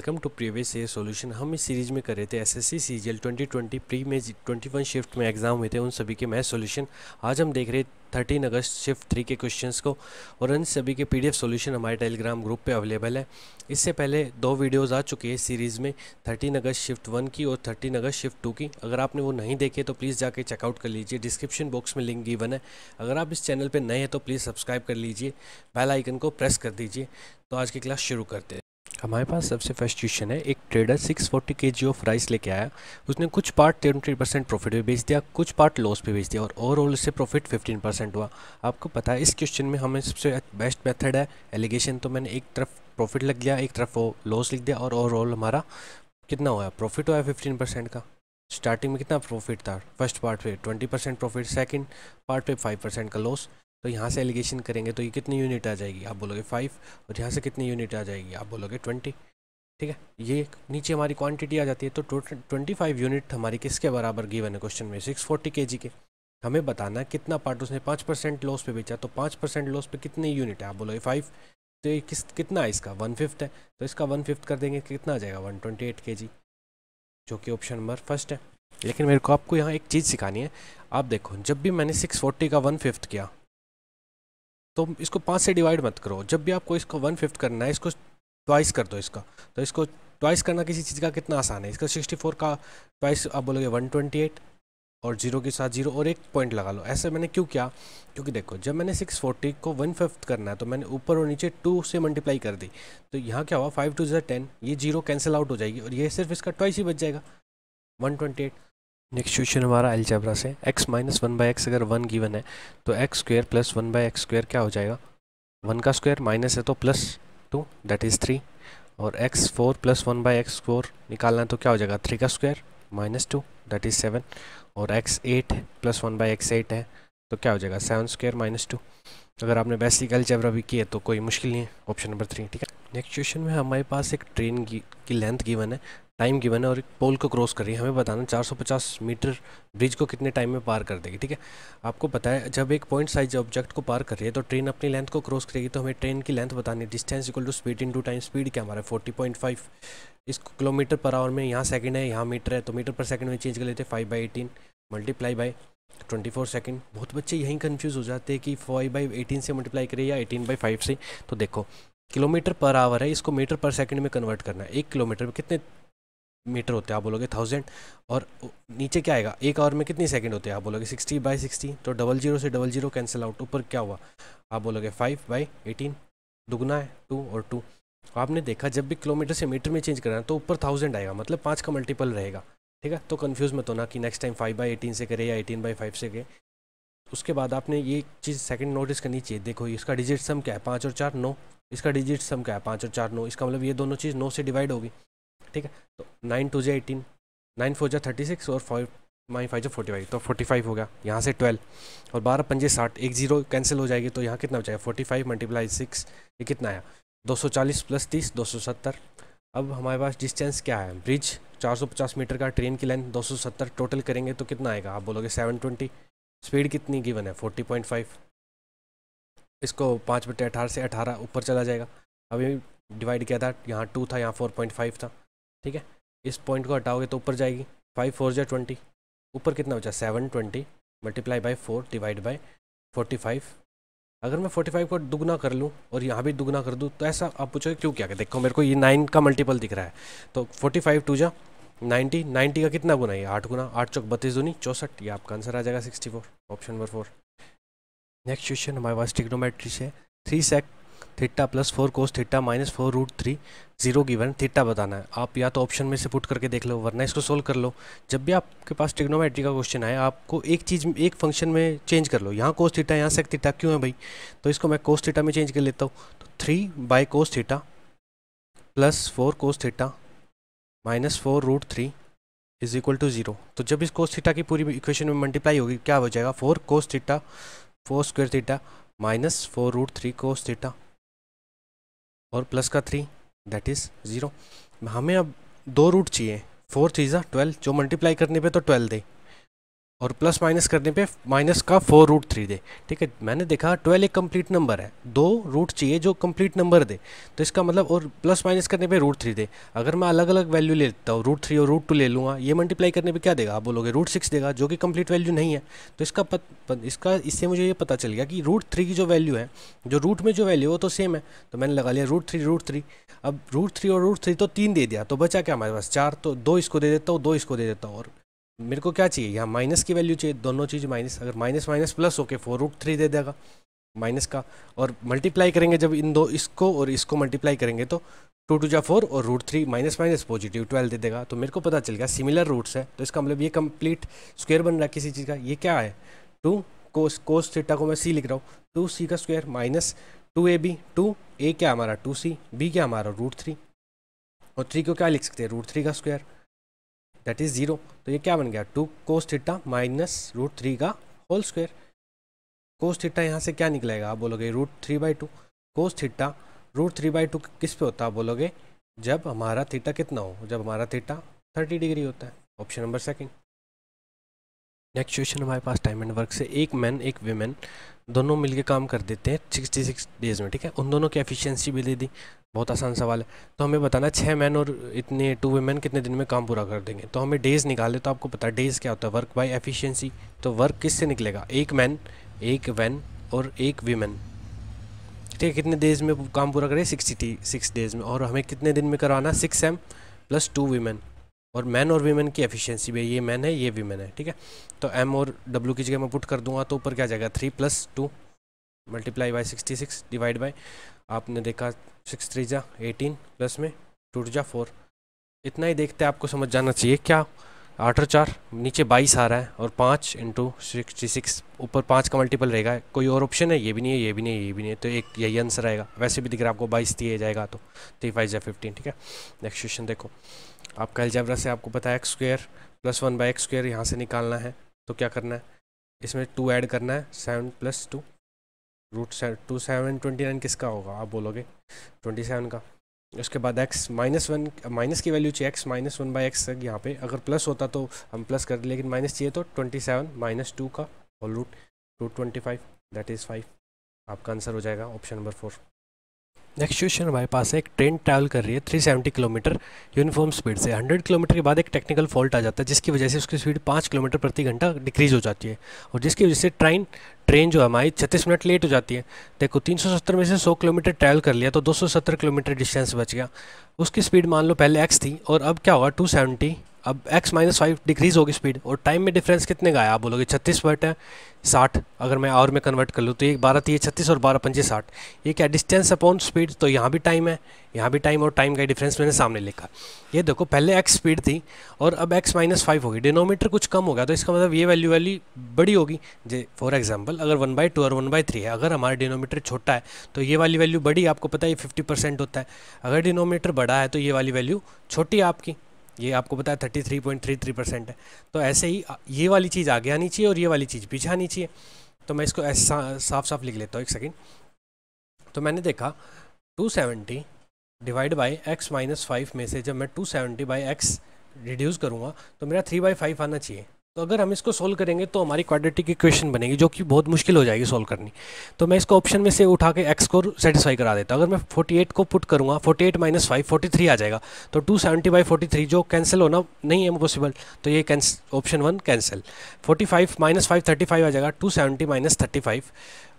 Welcome to previous year solution. हम इस series में कर रहे थे एसएससी सीजीएल 2020 प्री में 21 शिफ्ट में एग्ज़ाम हुए थे, उन सभी के मैथ सॉल्यूशन। आज हम देख रहे 13 अगस्त शिफ्ट 3 के क्वेश्चंस को, और इन सभी के पीडीएफ सॉल्यूशन हमारे टेलीग्राम ग्रुप पे अवेलेबल है। इससे पहले दो वीडियोस आ चुकी है इस सीरीज़ में, 13 अगस्त शिफ्ट 1 की और 13 अगस्त शिफ्ट 2 की। अगर आपने वो नहीं देखे तो प्लीज़ जाके चेकआउट कर लीजिए, डिस्क्रिप्शन बॉक्स में लिंक गिवन है। अगर आप इस चैनल पर नए हैं तो प्लीज़ सब्सक्राइब कर लीजिए, बेल आइकन को प्रेस कर दीजिए। तो आज की क्लास शुरू करते हैं। हमारे पास सबसे फर्स्ट क्वेश्चन है, एक ट्रेडर 640 केजी ऑफ राइस लेके आया। उसने कुछ पार्ट 20% प्रॉफिट पे बेच दिया, कुछ पार्ट लॉस पे बेच दिया और ओवरऑल इससे प्रॉफिट 15% हुआ। आपको पता है इस क्वेश्चन में हमें सबसे बेस्ट मेथड है एलिगेशन। तो मैंने एक तरफ प्रॉफिट लग गया, एक तरफ लॉस लिख दिया और ओवरऑल हमारा कितना हुआ प्रॉफिट हुआ 15% का। स्टार्टिंग में कितना प्रॉफिट था, फर्स्ट पार्ट पे 20% प्रॉफिट, सेकेंड पार्ट पे 5% का लॉस। तो यहाँ से एलिगेशन करेंगे तो ये कितनी यूनिट आ जाएगी, आप बोलोगे 5, और यहाँ से कितनी यूनिट आ जाएगी, आप बोलोगे 20। ठीक है, ये नीचे हमारी क्वांटिटी आ जाती है। तो टोटल 25 यूनिट हमारी किसके बराबर गिवन है क्वेश्चन में, 640 केजी के। हमें बताना कितना पार्ट उसने 5% लॉस पे बेचा, तो 5% लॉस पे कितनी यूनिट है, आप बोलोगे 5। तो ये कितना है इसका 1/5 है, तो इसका 1/5 कर देंगे, कितना आ जाएगा 128 केजी, जो कि ऑप्शन नंबर फर्स्ट है। लेकिन मेरे को आपको यहाँ एक चीज़ सिखानी है। आप देखो, जब भी मैंने 640 का 1/5 किया तो इसको 5 से डिवाइड मत करो। जब भी आपको इसको 1/5 करना है, इसको ट्वाइस कर दो इसका। तो इसको ट्वाइस करना किसी चीज़ का कितना आसान है। इसका 64 का ट्वाइस आप बोलोगे 128, और 0 के साथ 0 और 1 पॉइंट लगा लो। ऐसे मैंने क्यों किया, क्योंकि देखो जब मैंने 640 को 1/5 करना है तो मैंने ऊपर और नीचे 2 से मल्टीप्लाई कर दी। तो यहाँ क्या हुआ, 5×2 = 10, ये 0 कैंसिल आउट हो जाएगी और ये सिर्फ इसका ट्वाइस ही बच जाएगा 128। नेक्स्ट क्वेश्चन हमारा अलजेब्रा से, x - 1/x अगर 1 गिवन है तो x² + 1/x² क्या हो जाएगा। 1 का स्क्वायर माइनस है तो +2 दैट इज़ 3, और x4 + 1/x4 निकालना है तो क्या हो जाएगा, 3 का स्क्वायर -2 दैट इज़ 7, और x8 + 1/x8 है तो क्या हो जाएगा 7² - 2। अगर आपने बेसिक अलजेब्रा भी किया है तो कोई मुश्किल नहीं है, ऑप्शन नंबर 3। ठीक है, नेक्स्ट क्वेश्चन में हमारे पास एक ट्रेन की लेंथ गिवन है, टाइम गिवन है, और एक पोल को क्रॉस कर रही है। हमें बताना 450 मीटर ब्रिज को कितने टाइम में पार कर देगी। ठीक है, आपको पता है जब एक पॉइंट साइज ऑब्जेक्ट को पार कर रही है तो ट्रेन अपनी लेंथ को क्रॉस करेगी। तो हमें ट्रेन की लेंथ बतानी, distance equal to speed into time. Speed क्या हमारा 40.5 इसको किलोमीटर पर आवर में, यहाँ सेकंड है यहाँ मीटर है तो मीटर पर सेकंड में चेंज कर लेते हैं 5/18 × 24 सेकेंड। बहुत बच्चे यहीं कन्फ्यूज़ हो जाते हैं कि 5/18 से मल्टीप्लाई करें या 18/5 से। तो देखो किलोमीटर पर आवर है, इसको मीटर पर सेकेंड में कन्वर्ट करना है। 1 किलोमीटर में कितने मीटर होते हैं, आप बोलोगे 1000, और नीचे क्या आएगा 1 आवर में कितने सेकंड होते हैं, आप बोलोगे 60/60। तो 00 से 00 कैंसिल आउट, ऊपर क्या हुआ आप बोलोगे 5/18, दुगना है 2 और 2। आपने देखा जब भी किलोमीटर से मीटर में चेंज करना तो ऊपर 1000 आएगा, मतलब 5 का मल्टीपल रहेगा। ठीक है, तो कन्फ्यूज़ मत होना कि नेक्स्ट टाइम 5/18 से करें या 18/5 से करें। उसके बाद आपने ये चीज़ सेकंड नोटिस करनी चाहिए। देखो इसका डिजिट सम क्या है, 5 और 4 9। इसका डिजिट सम क्या है, 5 और 4 9। इसका मतलब ये दोनों चीज़ 9 से डिवाइड होगी। ठीक है, तो 9×2 = 18, 9×4 = 36, और 5×5 = 45, तो 45 हो गया। यहाँ से 12 और 12×5 = 60, 10 कैंसिल हो जाएगी। तो यहाँ कितना बचा है 45 × 6, ये कितना आया 240 + 30, 270। अब हमारे पास डिस्टेंस क्या है, ब्रिज 450 मीटर का, ट्रेन की लेंथ 270, टोटल करेंगे तो कितना आएगा, आप बोलोगे 720। स्पीड कितनी गिवन है 40.5, इसको 5/18 से 18 ऊपर चला जाएगा। अभी डिवाइड किया था, यहाँ 2 था यहाँ 4.5 था। ठीक है, इस पॉइंट को हटाओगे तो ऊपर जाएगी 5×4 = 20, ऊपर कितना बचा 720 × 4 / 45। अगर मैं 45 को दुगना कर लूँ और यहाँ भी दुगना कर दूँ तो ऐसा आप पूछोगे क्यों क्या, देखो मेरे को ये 9 का मल्टीपल दिख रहा है तो 45×2 = 90, 90 का कितना गुना है 8 गुना, 8×4 = 32, 64। ये आपका आंसर आ जाएगा 64, ऑप्शन नंबर 4। नेक्स्ट क्वेश्चन हमारे पास ट्रिग्नोमेट्री से, 3sec θ + 4 cos θ - 4 √3 0 गिवन, थीटा बताना है। आप या तो ऑप्शन में से पुट करके देख लो वरना इसको सोल्व कर लो। जब भी आपके पास ट्रिग्नोमेट्री का क्वेश्चन आए आपको एक चीज़ एक फंक्शन में चेंज कर लो। यहाँ cos थीटा यहाँ sec थीटा क्यों है भाई, तो इसको मैं cos थीटा में चेंज कर लेता हूँ। तो 3/cos θ + 4 cos θ - 4 √3 = 0। तो जब इस cos थीटा की पूरी इक्वेशन में मल्टीप्लाई होगी क्या हो जाएगा 4 cos θ + 4√3 cos θ, और प्लस का 3 दैट इज़ 0। हमें अब 2 रूट चाहिए, 4×3 = 12, जो मल्टीप्लाई करने पे तो 12 दे, और प्लस माइनस करने पे माइनस का 4√3 दे। ठीक है, मैंने देखा 12 एक कंप्लीट नंबर है, 2 रूट चाहिए जो कंप्लीट नंबर दे, तो इसका मतलब और प्लस माइनस करने पे √3 दे। अगर मैं अलग अलग वैल्यू ले लेता हूँ, √3 और √2 ले लूँगा, ये मल्टीप्लाई करने पे क्या देगा? आप बोलोगे √6 देगा जो कि कंप्लीट वैल्यू नहीं है। तो इससे मुझे ये पता चल गया कि √3 की जो वैल्यू है, जो रूट में जो वैल्यू है तो सेम है, तो मैंने लगा लिया √3। अब √3 और √3 तो 3 दे दिया, तो बचा क्या हमारे पास? 4। तो 2 इसको दे देता हूँ, 2 इसको दे देता हूँ, और मेरे को क्या चाहिए? यहाँ माइनस की वैल्यू चाहिए, दोनों चीज़ माइनस। अगर माइनस माइनस प्लस होके 4√3 दे देगा माइनस का, और मल्टीप्लाई करेंगे जब इन दो, इसको और इसको मल्टीप्लाई करेंगे तो 2 × 4 और √3 माइनस माइनस पॉजिटिव 12 दे देगा। तो मेरे को पता चल गया सिमिलर रूट्स है, तो इसका मतलब ये कंप्लीट स्क्वायर बन रहा है किसी चीज़ का। ये क्या है? 2 cos थीटा को मैं c लिख रहा हूँ, 2c का स्क्वायर माइनस 2ab। 2a क्या हमारा? 2c। b क्या हमारा? √3। और 3 को क्या लिख सकते हैं? √3 का स्क्वायर, दैट इज़ 0। तो ये क्या बन गया? 2 cos थीटा माइनस √3 का होल स्क्वायर। कोस थीटा यहाँ से क्या निकलेगा? आप बोलोगे √3/2। कोस थीटा √3/2 किस पे होता है? आप बोलोगे जब हमारा थीटा कितना हो? जब हमारा थीटा 30 डिग्री होता है। Option number second. Next question हमारे पास टाइम एंड वर्क से एक मैन एक वीमेन दोनों मिलके काम कर देते हैं 66 डेज़ में। ठीक है, उन दोनों की एफिशिएंसी भी दे दी। बहुत आसान सवाल है। तो हमें बताना 6 मैन और इतने 2 वीमेन कितने दिन में काम पूरा कर देंगे। तो हमें डेज़ निकाले, तो आपको पता है डेज़ क्या होता है? Work by efficiency. तो वर्क किससे निकलेगा? 1 मैन 1 वैन और 1 वीमेन। ठीक है, कितने डेज़ में काम पूरा करें? 66 डेज़ में। और हमें कितने दिन में करवाना? 6 M + 2 वीमेन। और मैन और वीमेन की एफिशिएंसी भी है, ये मैन है ये वीमेन है। ठीक है, तो m और w की जगह मैं पुट कर दूंगा, तो ऊपर क्या जाएगा? 3 + 2 × 66 / आपने देखा 6 × 3 = 18 + 2 × 4। इतना ही देखते हैं, आपको समझ जाना चाहिए। क्या 8 और 4 नीचे 22 आ रहा है, और 5 × 66 ऊपर 5 का मल्टीपल रहेगा। कोई और ऑप्शन है? ये भी नहीं है, ये भी नहीं है, ये भी नहीं है, तो एक यही आंसर आएगा। वैसे भी दिख रहा है आपको 22 दिया जाएगा, तो 3 × 5 = 15। ठीक है, नेक्स्ट क्वेश्चन देखो। आपका अलजेब्रा से आपको पता है x² + 1/x² यहाँ से निकालना है, तो क्या करना है? इसमें 2 ऐड करना है, 7 + 2 √7 = 29 किसका होगा? आप बोलोगे 27 का। उसके बाद x -1, माइनस की वैल्यू चाहिए, x -1/x तक। यहाँ पे अगर प्लस होता तो हम प्लस करते, लेकिन माइनस चाहिए, तो 27 - 2 का होल रूट 225, दैट इज़ 5। आपका आंसर हो जाएगा ऑप्शन नंबर 4। नेक्स्ट क्वेश्चन हमारे पास है, एक ट्रेन ट्रैवल कर रही है 370 किलोमीटर यूनिफॉर्म स्पीड से। 100 किलोमीटर के बाद एक टेक्निकल फॉल्ट आ जाता है, जिसकी वजह से उसकी स्पीड 5 किलोमीटर प्रति घंटा डिक्रीज़ हो जाती है, और जिसकी वजह से ट्रेन जो हमारी 36 मिनट लेट हो जाती है। देखो, 370 में से 100 किलोमीटर ट्रैवल कर लिया, तो 270 किलोमीटर डिस्टेंस बच गया। उसकी स्पीड मान लो पहले x थी, और अब क्या होगा? 270। अब x -5 डिक्रीज़ होगी स्पीड, और टाइम में डिफरेंस कितने का आया? आप बोलोगे 36 / 60। अगर मैं आवर में कन्वर्ट कर लूँ तो 1 × 12 = 36 और 12 × 5 = 60। ये क्या? Distance upon speed. तो यहाँ भी टाइम है, यहाँ भी टाइम, और टाइम का डिफरेंस मैंने सामने लिखा। ये देखो, पहले x स्पीड थी और अब x -5 होगी, डिनोमीटर कुछ कम होगा, तो इसका मतलब ये वैल्यू बड़ी होगी। जे फॉर एग्जाम्पल, अगर 1/2 और 1/3 है, अगर हमारा डिनोमीटर छोटा है तो ये वाली वैल्यू बड़ी। आपको पता है ये 50% होता है। अगर डिनोमीटर बड़ा है तो ये वाली वैल्यू छोटी है आपकी, ये आपको पता है 33.33% है। तो ऐसे ही ये वाली चीज़ आगे आनी चाहिए और ये वाली चीज़ पीछे आनी चाहिए। तो मैं इसको ऐसा साफ साफ लिख लेता हूँ, एक सेकेंड। तो मैंने देखा 270 / x - 5 में से जब मैं 270 / x रिड्यूस करूँगा तो मेरा 3/5 आना चाहिए। तो अगर हम इसको सोल्व करेंगे तो हमारी क्वाड्रेटिक इक्वेशन बनेगी, जो कि बहुत मुश्किल हो जाएगी सोल्व करनी। तो मैं इसको ऑप्शन में से उठा के x को सेटिस्फाई करा देता हूँ। अगर मैं 48 को पुट करूँगा, 48 - 5 43 आ जाएगा। तो 270 / 43 जो कैंसिल होना नहीं है पॉसिबल, तो ये ऑप्शन 1 कैंसिल। 45 - 5 35 आ जाएगा, 270 - 35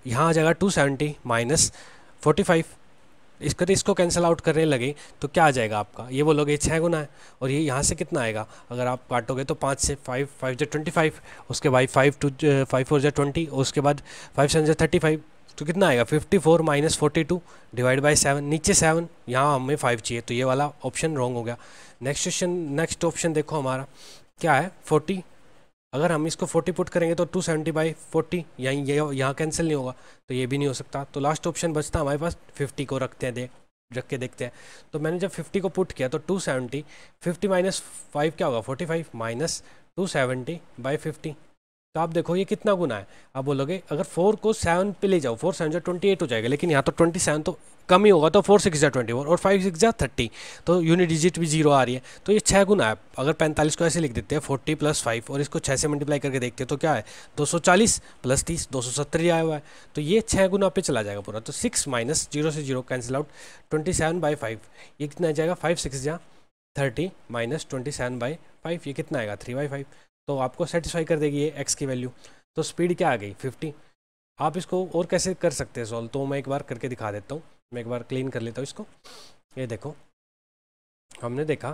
यहाँ आ जाएगा, 270 - 45। इसको कैंसिल आउट करने लगे तो क्या आ जाएगा आपका? ये बोलोगे 6 गुना है, और ये यहाँ से कितना आएगा? अगर आप काटोगे तो 5 से 5 × 5 = 25, उसके बाद 5 × 4 = 20, और उसके बाद 5 × 7 = 35। तो कितना आएगा? 54 - 42 / 7। नीचे 7, यहाँ हमें 5 चाहिए, तो ये वाला ऑप्शन रॉन्ग हो गया। नेक्स्ट क्वेश्चन, नेक्स्ट ऑप्शन देखो हमारा क्या है? 40। अगर हम इसको 40 पुट करेंगे तो 270 / 40 यहाँ कैंसिल नहीं होगा, तो ये भी नहीं हो सकता। तो लास्ट ऑप्शन बचता हमारे पास 50 को रख के देखते हैं। तो मैंने जब 50 को पुट किया तो 270 50 - 5 क्या होगा? 45 - 270 / 50। तो आप देखो ये कितना गुना है। आप बोलोगे अगर 4 को 7 पे ले जाओ, 4 7 28 हो जाएगा, लेकिन यहाँ तो 27 तो कम ही होगा, तो 4 6 24 और 5 6 30, तो यूनिट डिजिट भी जीरो आ रही है, तो ये 6 गुना है। अगर 45 को ऐसे लिख देते हैं 40 + 5 और इसको 6 से मल्टीप्लाई करके देखते हैं तो क्या है, 240 + 30 270 आया हुआ है, तो ये 6 गुना पे चला जाएगा पूरा। तो 6 - 0 से 0 कैंसिल आउट, 27/5 ये कितना आ जाएगा, 5 6 30 - 27/5 ये कितना आएगा, 3/5, तो आपको सेटिस्फाई कर देगी ये x की वैल्यू। तो स्पीड क्या आ गई, 50। आप इसको और कैसे कर सकते हैं सॉल्व, तो मैं एक बार करके दिखा देता हूँ। मैं एक बार क्लीन कर लेता हूँ इसको। ये देखो हमने देखा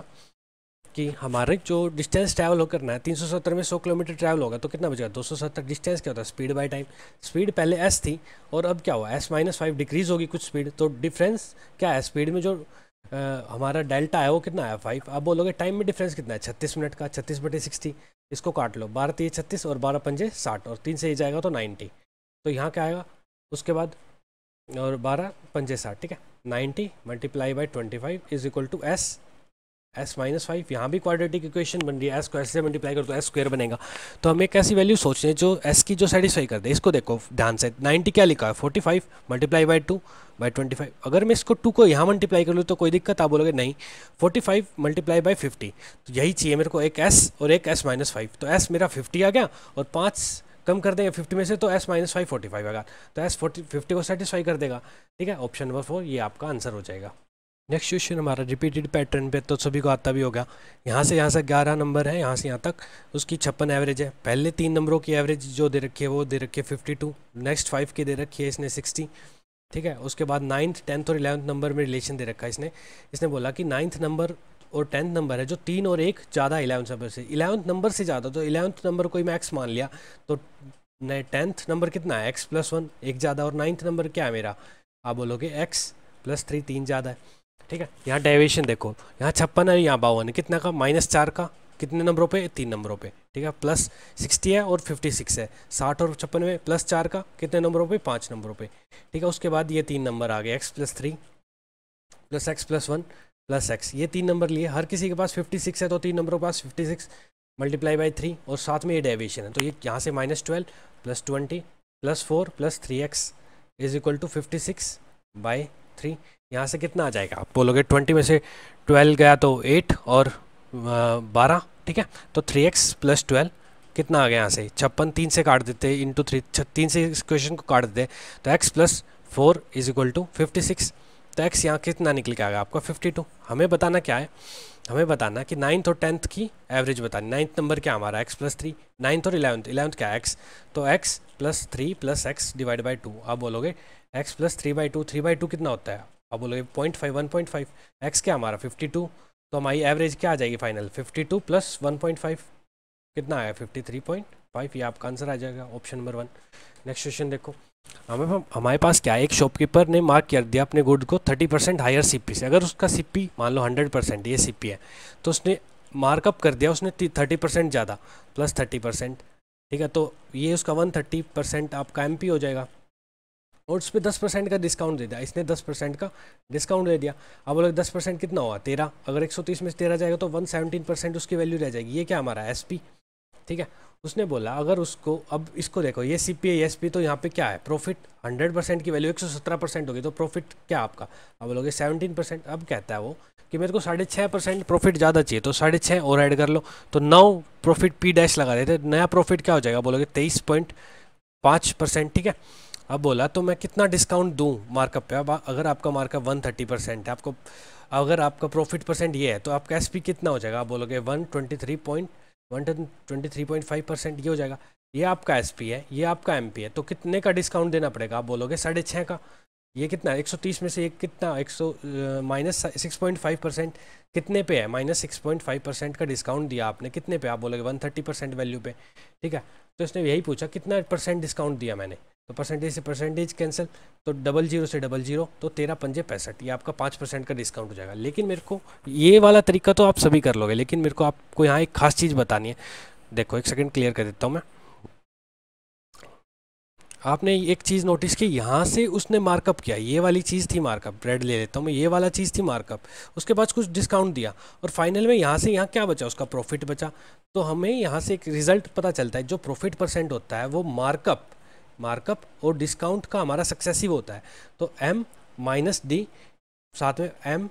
कि हमारे जो डिस्टेंस ट्रैवल हो करना है 370 में 100 किलोमीटर ट्रैवल होगा, तो कितना बचेगा 270। डिस्टेंस क्या होता है, स्पीड बाय टाइम। स्पीड पहले s थी और अब क्या हुआ, s - 5 डिक्रीज़ होगी कुछ स्पीड, तो डिफरेंस क्या है स्पीड में, जो हमारा डेल्टा है वो कितना आया, 5। आप बोलोगे टाइम में डिफरेंस कितना है, 36 मिनट का, 36/60 इसको काट लो, 12 × 36 और 12 × 5 = 60 और 3 से ये जाएगा तो 90, तो यहाँ क्या आएगा उसके बाद, और 12 × 5 = 60, ठीक है। 90 × 25 = s, s - 5 यहाँ भी क्वाड्रेटिक इक्वेशन बन रही है, s को s से मल्टीप्लाई कर दो तो s² बनेगा। तो हमें एक ऐसी वैल्यू सोचनी है जो s की जो सेटिस्फाई कर दे। इसको देखो ध्यान से, 90 क्या लिखा है, 45 × 2 / 25। अगर मैं इसको 2 को यहाँ मल्टीप्लाई कर लूँ तो कोई दिक्कत, आप बोलोगे नहीं, 45 × 50, तो यही चाहिए मेरे को, एक s और एक s - 5, तो s मेरा 50 आ गया और 5 कम कर देंगे 50 में से तो s - 5 45 आएगा, तो s 50 को सेटिस्फाई कर देगा, ठीक है। ऑप्शन नंबर 4 ये आपका आंसर हो जाएगा। नेक्स्ट क्वेश्चन हमारा रिपीटेड पैटर्न पे, तो सभी को आता भी होगा। यहाँ से 11 नंबर है, यहाँ से यहाँ तक उसकी 56 एवरेज है। पहले 3 नंबरों की एवरेज जो दे रखी है वो दे रखी है 52, नेक्स्ट 5 की दे रखी है इसने 60, ठीक है। उसके बाद 9th, 10th और 11th नंबर में रिलेशन दे रखा है इसने। इसने बोला कि 9th नंबर और 10th नंबर है जो 3 और 1 ज़्यादा 11th नंबर से, 11th नंबर से ज़्यादा, तो 11th नंबर को ही मैं x मान लिया, तो 10th नंबर कितना है x + 1, एक ज़्यादा, और 9th नंबर क्या है मेरा, आप बोलोगे x + 3 3 ज़्यादा है, ठीक है। यहाँ डेविएशन देखो, यहाँ 56 है, यहाँ 52 है, कितना का, -4 का, कितने नंबरों पे, 3 नंबरों पे, ठीक है। +60 है और 56 है, 60 और 56 में +4 का, कितने नंबरों पे, 5 नंबरों पे, ठीक है। उसके बाद ये 3 नंबर आ गए, x + 3 + x + 1 + x, ये 3 नंबर लिए, हर किसी के पास 56 है, तो 3 नंबरों के पास 56 × 3 और साथ में ये डेविएशन है, तो ये यहाँ से -12 + 20 + 4 + 3x = 56/3, यहाँ से कितना आ जाएगा, आप बोलोगे 20 में से 12 गया तो 8 और 12, ठीक है, तो 3x + 12 कितना आ गया, यहाँ से 56 3 से काट देते हैं, × 3 3 से इस क्वेश्चन को काट देते हैं, तो x + 4 = 56, तो x यहाँ कितना निकल के आएगा आपका 52। हमें बताना क्या है, हमें बताना कि 9th और 10th की एवरेज बतानी। 9th नंबर क्या हमारा, x + 3, 9th और 11th क्या है, x, तो x + 3 + x / 2। आप बोलोगे x + 3/2 कितना होता है, आप बोलोगे 0.5 1.5, x क्या हमारा 52, तो हमारी एवरेज क्या आ जाएगी फाइनल, 52 + 1.5 कितना आया, 53.5, ये आपका आंसर आ जाएगा, ऑप्शन नंबर 1। नेक्स्ट क्वेश्चन देखो, हमारे पास क्या है, एक शॉपकीपर ने मार्क कर दिया अपने गुड को 30% हायर सीपी से। अगर उसका सीपी मान लो 100% ये सीपी है, तो उसने मार्कअप कर दिया, उसने 30% ज़्यादा +30%, ठीक है, तो ये उसका 130% आपका MP हो जाएगा, और उस पर 10% का डिस्काउंट दे दिया, इसने 10% का डिस्काउंट दे दिया। अब बोलो 10% कितना हुआ, 13, अगर 130 में से 13 जाएगा तो 117% उसकी वैल्यू रह जाएगी। ये क्या हमारा SP, ठीक है। उसने बोला अगर उसको, अब इसको देखो, ये CP है SP, तो यहाँ पे क्या है प्रॉफिट, 100% की वैल्यू 117% होगी, तो प्रॉफिट क्या आपका, अब बोलोगे 17%। अब कहता है वो कि मेरे को 6.5% प्रॉफिट ज़्यादा चाहिए, तो 6.5 और ऐड कर लो तो 9 प्रॉफिट P' लगा देते, नया प्रॉफिट क्या हो जाएगा, बोलोगे 23.5%, ठीक है। अब बोला तो मैं कितना डिस्काउंट दूँ मार्कअप पे, अब अगर आपका मार्कअप 130% है, आपको अगर आपका प्रॉफिट परसेंट ये है, तो आपका SP कितना हो जाएगा, आप बोलोगे 123.5% ये हो जाएगा। ये आपका SP है, ये आपका MP है, तो कितने का डिस्काउंट देना पड़ेगा, आप बोलोगे 6.5 का। ये कितना, 130 में से ये कितना, -6.5%, कितने पे है, -6.5% का डिस्काउंट दिया आपने, कितने पे, आप बोलोगे 130% वैल्यू पे, ठीक है। तो इसने यही पूछा कितना % डिस्काउंट दिया मैंने, तो परसेंटेज से परसेंटेज कैंसिल, तो 00 से 00, तो 13 × 5 = 65, ये आपका 5% का डिस्काउंट हो जाएगा। लेकिन मेरे को ये वाला तरीका तो आप सभी कर लोगे, लेकिन मेरे को आपको यहाँ एक खास चीज़ बतानी है। देखो एक सेकंड क्लियर कर देता हूँ मैं। आपने एक चीज़ नोटिस की, यहाँ से उसने मार्कअप किया, ये वाली चीज़ थी मार्कअप, ब्रेड ले लेता हूँ मैं, ये वाला चीज़ थी मार्कअप, उसके बाद कुछ डिस्काउंट दिया और फाइनल में यहाँ से यहाँ क्या बचा, उसका प्रॉफिट बचा। तो हमें यहाँ से एक रिज़ल्ट पता चलता है, जो प्रॉफिट परसेंट होता है वो मार्कअप और डिस्काउंट का हमारा सक्सेसिव होता है। तो एम माइनस डी, साथ में M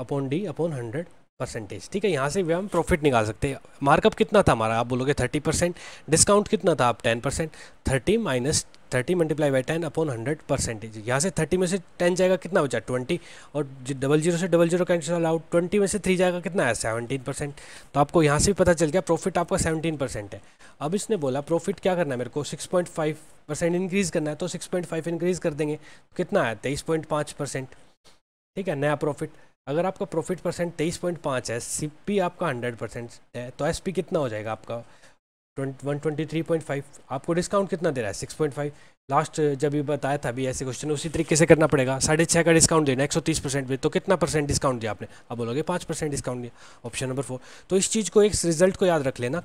upon D upon 100 percentage, ठीक है। यहाँ से भी हम प्रॉफिट निकाल सकते हैं। मार्कअप कितना था हमारा, आप बोलोगे 30%, डिस्काउंट कितना था, आप 10%, 30 minus 30 multiply by 10 upon 100 percentage. यहाँ से 30 में से 10 जाएगा, कितना बचा 20, और 00 से 00 कैंसिल आउट, 20 में से 3 जाएगा, कितना है 17%। तो आपको यहाँ से भी पता चल गया प्रॉफिट आपका 17% है। अब इसने बोला प्रॉफिट क्या करना है मेरे को, 6.5% इंक्रीज़ करना है, तो 6.5 इंक्रीज़ कर देंगे, कितना है 23.5%, ठीक है, नया प्रॉफिट। अगर आपका प्रॉफिट परसेंट 23.5 है, सीपी आपका 100% है, तो एसपी कितना हो जाएगा आपका 123.5। आपको डिस्काउंट कितना दे रहा है 6.5, लास्ट जब भी बताया था अभी ऐसे क्वेश्चन, उसी तरीके से करना पड़ेगा। 6.5 का डिस्काउंट देना 130% पे, तो कितना परसेंट डिस्काउंट दिया आपने, आप बोलोगे 5% डिस्काउंट दिया, ऑप्शन नंबर 4। तो इस चीज़ को, एक रिजल्ट को याद रख लेना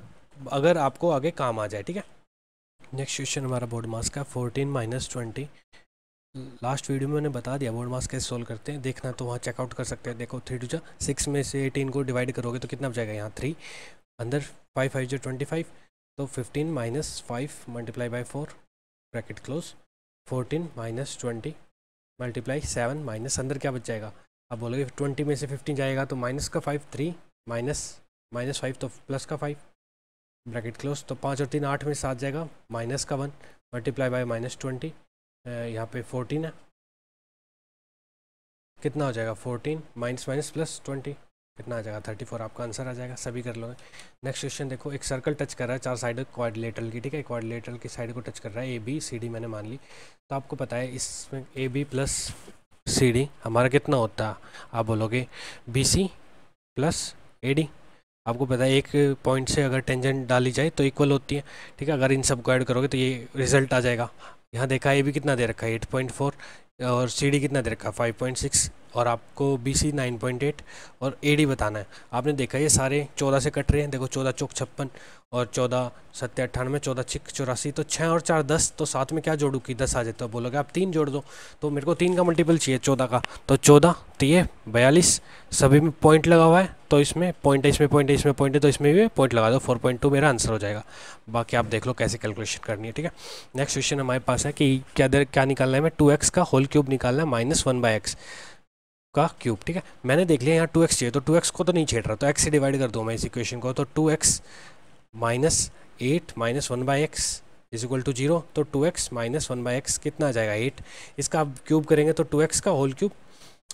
अगर आपको आगे काम आ जाए, ठीक है। नेक्स्ट क्वेश्चन हमारा बोर्ड मास का 14 माइनस 20। लास्ट वीडियो में मैंने बता दिया बोर्ड मास कैसे सोल्व करते हैं, देखना तो वहाँ चेकआउट कर सकते हैं। देखो 3 2 6 में से 18 को डिवाइड करोगे तो कितना बचेगा, यहाँ 3, अंदर 5 5 जो 25, तो 15 minus 5 multiply by 4 bracket close, 14 minus 20 multiply 7 minus अंदर क्या बच जाएगा, आप बोलोगे 20 में से 15 जाएगा तो माइनस का 5, 3 माइनस 5 तो प्लस का 5 ब्रैकेट क्लोज, तो 5 और 3 8 में 7 जाएगा, माइनस का 1 मल्टीप्लाई बाई -20, यहाँ पे 14 है, कितना हो जाएगा 14 माइनस माइनस प्लस 20, कितना आ जाएगा 34 आपका आंसर आ जाएगा, सभी कर लोगे। नेक्स्ट क्वेश्चन देखो, एक सर्कल टच कर रहा है 4 साइड क्वाड्रिलेटरल की, ठीक है, क्वाड्रिलेटरल की साइड को टच कर रहा है, ए बी सी डी मैंने मान ली। तो आपको पता है इसमें A B plus C D हमारा कितना होता है, आप बोलोगे B C plus A D. आपको पता है एक पॉइंट से अगर टेंजेंट डाली जाए तो इक्वल होती है, ठीक है। अगर इन सबको ऐड करोगे तो ये रिजल्ट आ जाएगा। यहाँ देखा ए बी कितना दे रखा है 8.4, और सी डी कितना दे रखा है 5.6, और आपको बी सी 9.8 और ए डी बताना है। आपने देखा ये सारे 14 से कट रहे हैं, देखो 14 चौक 56 और 14 7 98, 14 6 84, तो 6 और 4 10, तो साथ में क्या जोड़ू कि 10 आ जाता है। बोलोगे आप 3 जोड़ दो, तो मेरे को 3 का मल्टीपल चाहिए 14 का, तो 14 3 42, सभी में पॉइंट लगा हुआ है, तो इसमें पॉइंट है, इसमें पॉइंट है, इसमें पॉइंट है, तो इसमें भी पॉइंट लगा दो, 4.2 मेरा आंसर हो जाएगा। बाकी आप देख लो कैसे कैलकुलेशन करनी है, ठीक है। नेक्स्ट क्वेश्चन हमारे पास है कि क्या निकालना है हमें, 2x का होल क्यूब निकालना है -1/x का क्यूब, ठीक है। मैंने देख लिया यहाँ 2x चाहिए, तो 2x को तो नहीं छेड़ रहा, तो x से डिवाइड कर दूँ मैं इस इक्वेशन को, तो 2x minus 8 minus 1/x is equal to 0, तो 2x माइनस 1/x कितना आ जाएगा 8, इसका आप क्यूब करेंगे तो 2x का होल क्यूब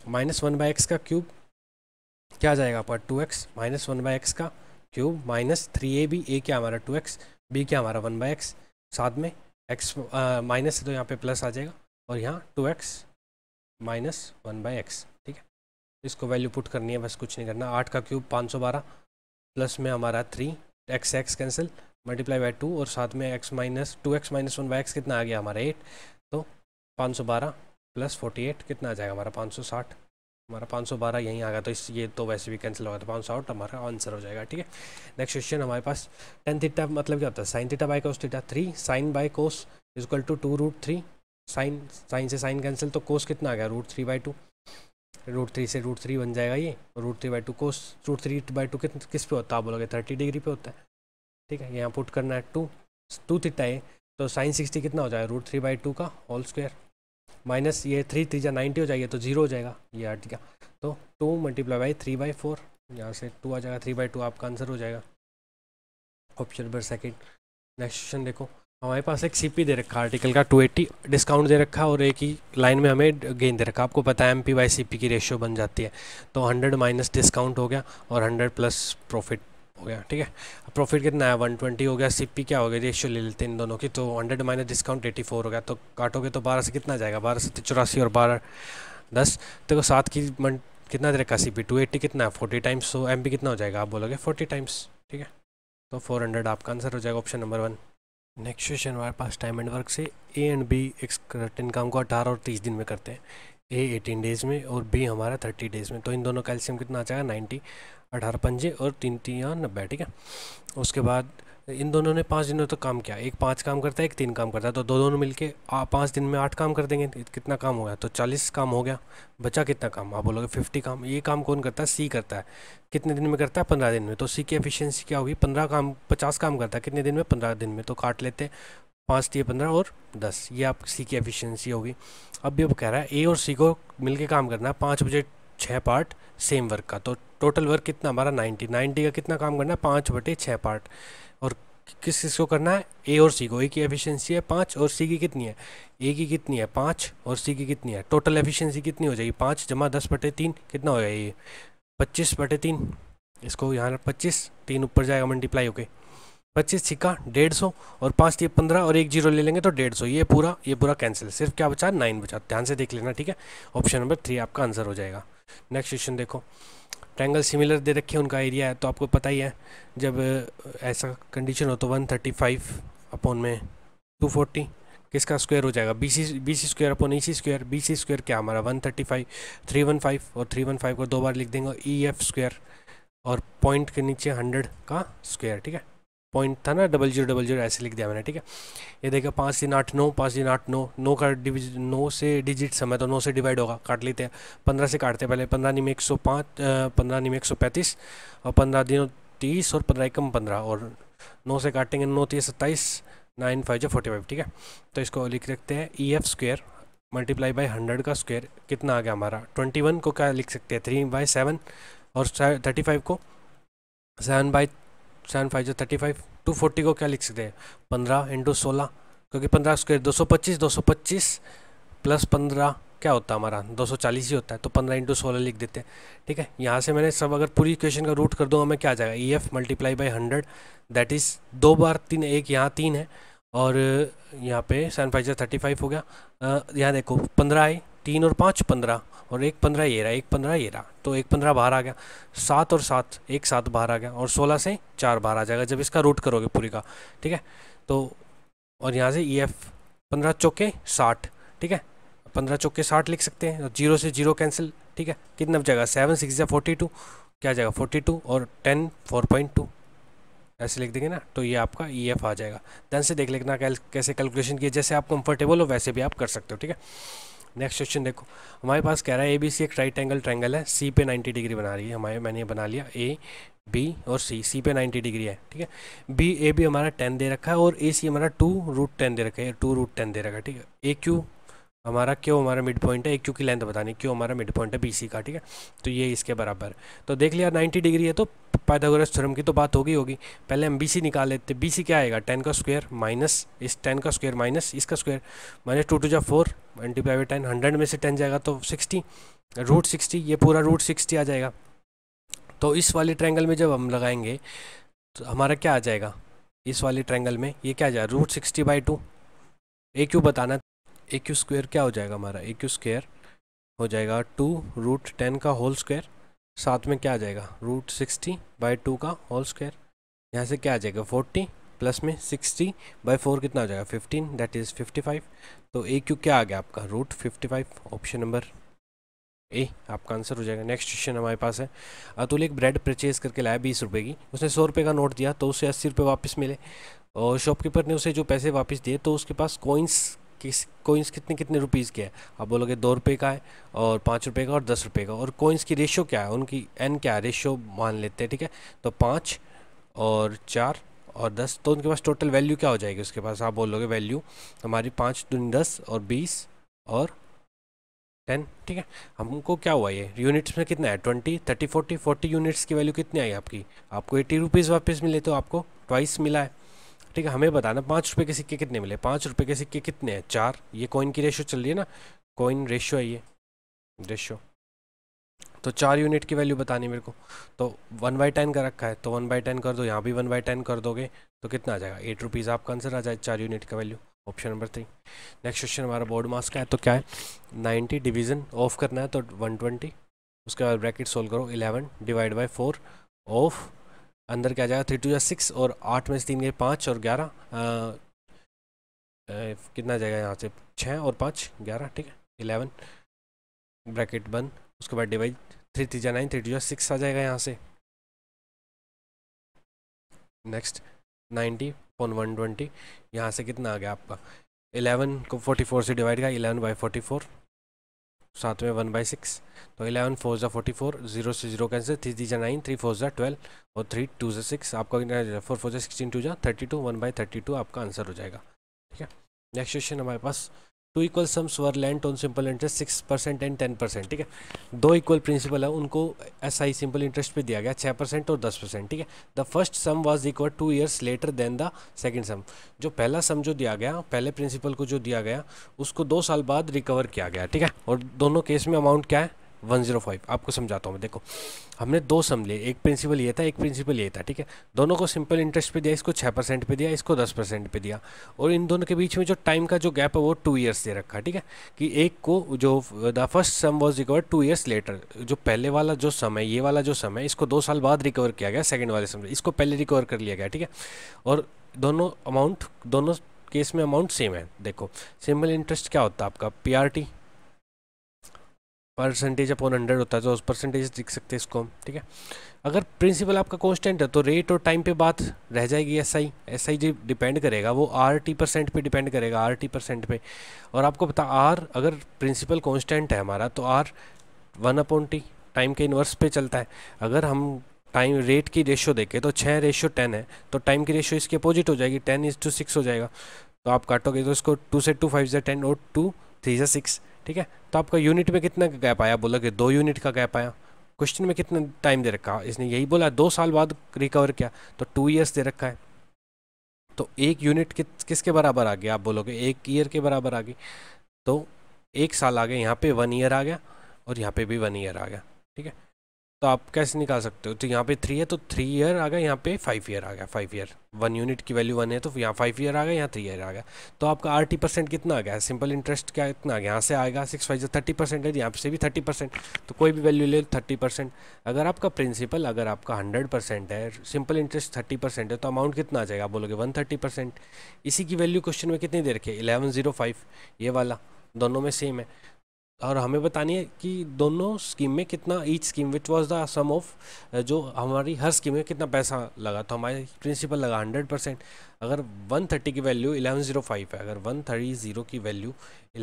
माइनस 1/x का क्यूब क्या जाएगा आपका 2x माइनस 1/x का क्यूब माइनस 3ab, ए क्या हमारा 2x, बी क्या हमारा 1/x, साथ में x माइनस, तो यहाँ पे प्लस आ जाएगा, और यहाँ 2x माइनस 1/x, ठीक है। इसको वैल्यू पुट करनी है बस, कुछ नहीं करना। 8 का क्यूब 512 प्लस में हमारा 3x कैंसिल मल्टीप्लाई बाई 2, और साथ में x minus 2x minus 1/x कितना आ गया हमारा 8, तो 512 प्लस 48 कितना आ जाएगा हमारा 560, हमारा 512 यहीं आ गया, तो इस ये तो वैसे भी कैंसिल होगा, तो 508 हमारा आंसर हो जाएगा, ठीक है। नेक्स्ट क्वेश्चन हमारे पास tan थीटा मतलब क्या होता है, sin theta by cos theta, 3 sin by cos is equal to 2√3, sine से साइन कैंसिल, तो कोस कितना आ गया √3/2, √3 से √3 बन जाएगा ये, √3/2 कोस, √3/2 किस पे होता है, आप बोलोगे 30 डिग्री पे होता है, ठीक है। यहाँ पुट करना है 2 थीटा है, तो साइन 60 कितना हो जाएगा √3/2 का होल स्क्वायर, माइनस ये 3 3 जा 90 हो जाएगी, तो 0 हो जाएगा, ये हट गया, तो 2 मल्टीप्लाई बाई 3/4, यहाँ से 2 आ जाएगा, 3/2 आपका आंसर हो जाएगा, option number second. Next question देखो, हमारे पास एक सीपी दे रखा है आर्टिकल का 280, डिस्काउंट दे रखा है, और एक ही लाइन में हमें गेन दे रखा है। आपको पता है एमपी बाई सीपी की रेशियो बन जाती है, तो 100 माइनस डिस्काउंट हो गया और 100 प्लस प्रॉफिट हो गया, ठीक है। प्रॉफिट कितना है 120 हो गया, सीपी क्या हो गया रेशियो ले लेते हैं इन दोनों की, तो 100 माइनस डिस्काउंट 84 हो गया, तो काटोगे तो 12 से कितना जाएगा 12 से 84 और 12 10, देखो 7 की कितना दे रखा सीपी 280 कितना है 40 टाइम्स, तो एमपी कितना हो जाएगा आप बोलोगे 40 टाइम्स, ठीक है, तो 400 आपका आंसर हो जाएगा, ऑप्शन नंबर 1। नेक्स्ट क्वेश्चन हमारे पास टाइम एंड वर्क से, ए एंड बी एक रटन काम को 18 और 30 दिन में करते हैं, ए 18 डेज़ में और बी हमारा 30 डेज़ में, तो इन दोनों कैल्शियम कितना आ जाएगा 90, 18 पंजे और 3 3 90, ठीक है। उसके बाद इन दोनों ने 5 दिनों तक काम किया, एक 5 काम करता है, एक 3 काम करता है, तो दोनों मिलके 5 दिन में 8 काम कर देंगे। कितना काम हो गया? तो 40 काम हो गया। बचा कितना काम? आप बोलोगे 50 काम। ये काम कौन करता है? सी करता है। कितने दिन में करता है? 15 दिन में। तो सी की एफिशिएंसी क्या होगी? 50 काम करता है कितने दिन में? 15 दिन में। तो काट लेते 5 3 15 और 10, ये आप सी की एफिशिएंसी होगी। अब भी वो कह रहा है ए और सी को मिलके काम करना है, 5 बटे 6 पार्ट सेम वर्क का, तो टोटल वर्क कितना हमारा 90 का कितना काम करना है? 5 बटे 6 पार्ट। और किस किस को करना है? ए और सी को। ए की एफिशिएंसी है 5 और सी की कितनी है? ए की कितनी है 5 और सी की कितनी है? टोटल एफिशिएंसी कितनी हो जाएगी? 5 जमा 10 बटे 3 कितना हो जाएगा? ये 25 बटे 3। इसको यहाँ 25 3 ऊपर जाएगा मल्टीप्लाई होके, 25 छिका 150 और 5 3 15 और 1 0 ले लेंगे तो 150। ये पूरा कैंसिल, सिर्फ क्या बचा? 9 बचा। ध्यान से देख लेना, ठीक है। ऑप्शन नंबर 3 आपका आंसर हो जाएगा। नेक्स्ट क्वेश्चन देखो, ट्रायंगल सिमिलर दे रखे हैं, उनका एरिया है, तो आपको पता ही है जब ऐसा कंडीशन हो तो 135 अपॉन में 240 किसका स्क्वायर हो जाएगा? B C square upon E C square. B C square क्या हमारा? 135। 315 और 315 को 2 बार लिख देंगे ई एफ स्क्वायर, और पॉइंट के नीचे 100 का स्क्वायर, ठीक है। पॉइंट था ना 0000, ऐसे लिख दिया मैंने, ठीक है। ये देखिए 5 3 8 9, 5 3 8 9 का डिविजन 9 से डिजिट्स हमें, तो 9 से डिवाइड होगा, काट लेते हैं। 15 से काटते हैं पहले, 15 × 105, 15 × 135 और 15 × 30 और 15 × 1 15, और 9 से काटेंगे 9 × 3 = 27, 9 × 5 = 45, ठीक है। तो इसको लिख रखते हैं E F square multiply by 100 का स्क्वायर, कितना आ गया हमारा? 21 को क्या लिख सकते हैं? 3/7 और 35 को 7/35 240 को क्या लिख सकते हैं? 15 × 16, क्योंकि 15 स्क्वायर 225, 225 प्लस 15 क्या होता है हमारा? 240 ही होता है, तो 15 × 16 लिख देते हैं, ठीक है। यहाँ से मैंने सब अगर पूरी इक्वेशन का रूट कर दूँगा मैं, क्या आ जाएगा? E F multiply by 100, that is 2 बार 3, एक यहाँ 3 है और यहाँ पे 7/35 हो गया। यहाँ देखो 15 है, 3 और 5 15, और एक 15 ये रहा, एक 15 ये रहा, तो एक 15 बाहर आ गया, 7 और 7 एक 7 बाहर आ गया, और 16 से 4 बाहर आ जाएगा जब इसका रूट करोगे पूरी का, ठीक है। तो और यहाँ से ई एफ 15 चौके 60, ठीक है, 15 चौके 60 लिख सकते हैं, और 0 से 0 कैंसिल, ठीक है। कितना बचेगा? 7 × 6 = 42, क्या आ जाएगा? 42 और 10 4.2 ऐसे लिख देंगे ना, तो ये आपका ई एफ आ जाएगा। ध्यान से देख लेना कैसे कैलकुलेशन किया, जैसे आप कंफर्टेबल हो वैसे भी आप कर सकते हो, ठीक है। नेक्स्ट क्वेश्चन देखो, हमारे पास कह रहा है ए बी सी एक राइट एंगल ट्रायंगल है, सी पे 90 डिग्री बना रही है हमारे, मैंने ये बना लिया ए बी और सी पे 90 डिग्री है, ठीक है। बी ए बी हमारा 10 दे रखा है और ए सी हमारा 2√10 दे रखा है, 2√10 दे रखा है, ठीक है। ए क्यू हमारा मिड पॉइंट है, एक क्यू की लेंथ बतानी, क्यू हमारा मिड पॉइंट है बी सी का, ठीक है। तो ये इसके बराबर, तो देख लिया 90 डिग्री है, तो पाइथागोरस थ्योरम की तो बात होगी। पहले हम बी सी निकाल लेते, बी सी क्या आएगा? 10 का स्क्वायर माइनस इस 10 का स्क्वायर माइनस इसका स्क्वायर माइनस 2 × 4 मल्टीप्लाई बाई 10, 100 में से 10 जाएगा तो 60, √60, ये पूरा √60 आ जाएगा। तो इस वाले ट्रायंगल में जब हम लगाएंगे तो हमारा क्या आ जाएगा? इस वाले ट्रायंगल में ये क्या आ जाएगा? √60/2, ए क्यू बताना, ए क्यू स्क्वायर क्या हो जाएगा हमारा? ए क्यू स्क्वायर हो जाएगा 2√10 का होल स्क्वायर, साथ में क्या आ जाएगा? √60/2 का होल स्क्वायर। यहाँ से क्या आ जाएगा? 40 प्लस में 60/4 कितना हो जाएगा? 15, दैट इज़ 55। तो ए क्यू क्या आ गया आपका? √55। ऑप्शन नंबर A आपका आंसर हो जाएगा। नेक्स्ट क्वेश्चन हमारे पास है, अतुल एक ब्रेड परचेज करके लाया 20 रुपये की, उसने 100 रुपये का नोट दिया तो उसे 80 रुपये वापस मिले, और शॉपकीपर ने उसे जो पैसे वापस दिए तो उसके पास कोइंस कितने रुपीस के है? आप बोलोगे 2 रुपये का है और 5 रुपये का और 10 रुपये का, और कोइंस की रेशियो क्या है? उनकी n क्या है? रेशियो मान लेते हैं, ठीक है। तो 5 और 4 और 10, तो उनके पास टोटल वैल्यू क्या हो जाएगी उसके पास? आप बोलोगे वैल्यू हमारी 5 दूनी 10 और 20 और 10, ठीक है। हमको क्या हुआ, ये यूनिट्स में कितना है? 20 30 40 यूनिट्स की वैल्यू कितनी आई आपकी? आपको 80 रुपीज़ वापस मिले, तो आपको ट्वाइस मिला है, ठीक है। हमें बताना 5 रुपये के सिक्के कितने मिले, 5 रुपये के सिक्के कितने हैं? 4, ये कॉइन की रेशियो चल रही है ना, कॉइन रेशियो है ये रेशियो, तो 4 यूनिट की वैल्यू बतानी मेरे को। तो 1/10 का रखा है, तो 1/10 कर दो, यहाँ भी 1/10 कर दोगे तो कितना आ जाएगा? 8 रुपीज़ आपका आंसर आ जाए, 4 यूनिट का value. Option number 3। Next question हमारा बोर्ड मास का है, तो क्या है? 90 डिवीज़न ऑफ करना है, तो 120, उसके बाद ब्रैकेट सोल्व करो, 11 डिवाइड बाई 4 ऑफ अंदर क्या जाएगा? 3 × 2 = 6 और 8 में से 3 गए 5 और 11 कितना जाएगा? यहाँ से 6 और 5 11, ठीक है। 11 ब्रैकेट बंद, उसके बाद डिवाइड, 3 × 9 = 6 आ जाएगा यहाँ से। नेक्स्ट 90 अपॉन 120 यहाँ से कितना आ गया आपका 11 को 44 से डिवाइड किया 11/44 साथ में 1/6 तो 11 4 ज़ा 44 0 से 0 कैंसिल 3 3 ज़ा 9 3 4 ज़ा 12 और 3 2 ज़ा 6 आपका कितना 4 4 ज़ा 16 2 ज़ा 32 1/32 आपका आंसर हो जाएगा। ठीक है नेक्स्ट क्वेश्चन हमारे पास two equal sums were lent on simple interest 6% and 10%। ठीक है दो इक्वल प्रिंसिपल है उनको एसआई सिंपल इंटरेस्ट पे दिया गया 6% और 10%। ठीक है the first sum was equal 2 years later than the second sum. जो पहला सम जो दिया गया पहले प्रिंसिपल को जो दिया गया उसको 2 साल बाद रिकवर किया गया। ठीक है और दोनों केस में अमाउंट क्या है 105। आपको समझाता हूँ मैं। देखो हमने 2 सम लिए, एक प्रिंसिपल ये था एक प्रिंसिपल ये था। ठीक है दोनों को सिंपल इंटरेस्ट पे दिया, इसको 6% पे दिया, इसको 10% पे दिया और इन दोनों के बीच में जो टाइम का जो गैप है वो 2 ईयर्स दे रखा। ठीक है कि एक को जो the first sum was recovered 2 years later, जो पहले वाला जो सम है ये वाला जो सम है इसको 2 साल बाद रिकवर किया गया, सेकेंड वाले सम इसको पहले रिकवर कर लिया गया। ठीक है और दोनों अमाउंट दोनों केस में अमाउंट सेम है। देखो सिंपल इंटरेस्ट क्या होता है आपका PRT परसेंटेज अपॉन 100 होता है, तो उस परसेंटेज लिख सकते हैं इसको हम। ठीक है अगर प्रिंसिपल आपका कांस्टेंट है तो रेट और टाइम पे बात रह जाएगी। एसआई जो डिपेंड करेगा वो RT% पे डिपेंड करेगा, RT% पे। और आपको पता आर अगर प्रिंसिपल कांस्टेंट है हमारा तो R 1/T टाइम के इन्वर्स पे चलता है। अगर हम टाइम रेट की रेशियो देखें तो 6:10 है तो टाइम की रेशियो इसकी अपोजिट हो जाएगी 10:6 हो जाएगा। तो आप काटोगे तो इसको 2 से 2 5 ज़ा 10 और 2 3 ज़ा 6। ठीक है तो आपका यूनिट में कितना का गैप आया, बोला कि 2 यूनिट का गैप आया। क्वेश्चन में कितना टाइम दे रखा इसने, यही बोला 2 साल बाद रिकवर किया तो 2 ईयर्स दे रखा है। तो 1 यूनिट किसके बराबर आ गया आप बोलोगे 1 ईयर के बराबर आ गई। तो 1 साल आ गया यहाँ पे, 1 ईयर आ गया और यहाँ पे भी 1 ईयर आ गया। ठीक है तो आप कैसे निकाल सकते हो, तो यहाँ पे 3 है तो 3 ईयर आ गया, यहाँ पे 5 ईयर आ गया, 5 ईयर 1 यूनिट की वैल्यू 1 है तो यहाँ 5 ईयर आ गया, यहाँ 3 ईयर आ गया। तो आपका RT% कितना आ गया, सिंपल इंटरेस्ट क्या कितना आ गया, यहाँ से आएगा 6 5 ज़ा 30% है, यहाँ से भी 30%। तो कोई भी वैल्यू ले 30%। अगर आपका प्रिंसिपल अगर आपका 100% है, सिंपल इंटरेस्ट 30% है तो अमाउंट कितना आ जाएगा बोलोगे 130%। इसी की वैल्यू क्वेश्चन में कितनी दे रखी है 1105, ये वाला दोनों में सेम है। और हमें बतानी है कि दोनों स्कीम में कितना, each scheme which was the sum of, जो हमारी हर स्कीम में कितना पैसा लगा। तो हमारे प्रिंसिपल लगा 100%। अगर 130 की वैल्यू 1105 है, अगर 130 की वैल्यू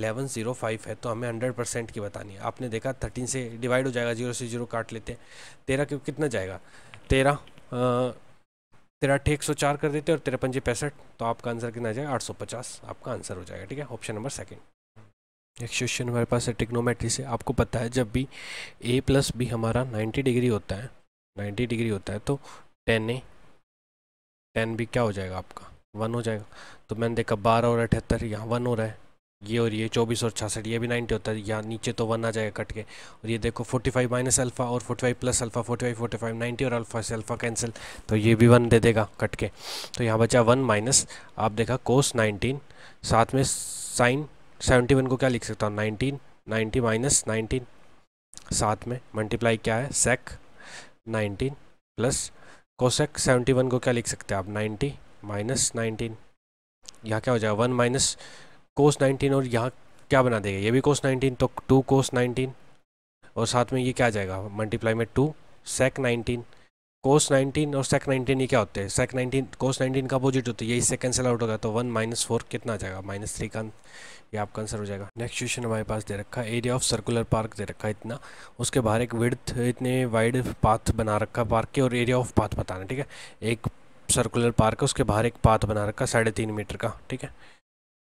1105 है तो हमें 100% की बतानी है। आपने देखा 13 से डिवाइड हो जाएगा, 0 से 0 काट लेते हैं, 13 के कितना जाएगा 13 × 104 कर देते हैं और 13 × 5 = 65। तो आपका आंसर कितना आ जाएगा 850 आपका आंसर हो जाएगा। ठीक है ऑप्शन नंबर 2। नेक्स्ट क्वेश्चन हमारे पास है ट्रिग्नोमेट्री से। आपको पता है जब भी A+B हमारा 90 डिग्री होता है, 90 डिग्री होता है तो 10A 10B क्या हो जाएगा आपका 1 हो जाएगा। तो मैंने देखा 12 और 78 यहाँ 1 हो रहा है, ये और ये 24 और 66 ये भी 90 होता है, यहाँ नीचे तो 1 आ जाएगा कट के। और ये देखो 45 - अल्फ़ा और 45 + अल्फ़ा 45 90 और अल्फ़ा से अल्फ़ा कैंसिल तो ये भी 1 दे देगा कट के। तो यहाँ बचा 1 - आप देखा cos 19 साथ में साइन 71 को क्या लिख सकता हूँ 19 90 - 19 साथ में मल्टीप्लाई क्या है sec 19 प्लस cosec 71 को क्या लिख सकते हैं आप 90 - 19 यहाँ क्या हो जाएगा 1 - cos 19 और यहाँ क्या बना देगा ये भी cos 19 तो 2 cos 19 और साथ में ये क्या आ जाएगा मल्टीप्लाई में 2 sec 19 cos 19 और sec 19 ये क्या होते हैं sec 19 cos 19 का अपोजिट होता है, ये इससे कैंसिल आउट होगा तो 1 - 4 कितना आ जाएगा -3 का ये आपका आंसर हो जाएगा। नेक्स्ट क्वेश्चन हमारे पास दे रखा है एरिया ऑफ सर्कुलर पार्क दे रखा है इतना, उसके बाहर एक विड्थ इतने वाइड पाथ बना रखा है पार्क के और एरिया ऑफ पाथ बताना। ठीक है एक सर्कुलर पार्क है उसके बाहर एक पाथ बना रखा 3.5 मीटर का। ठीक है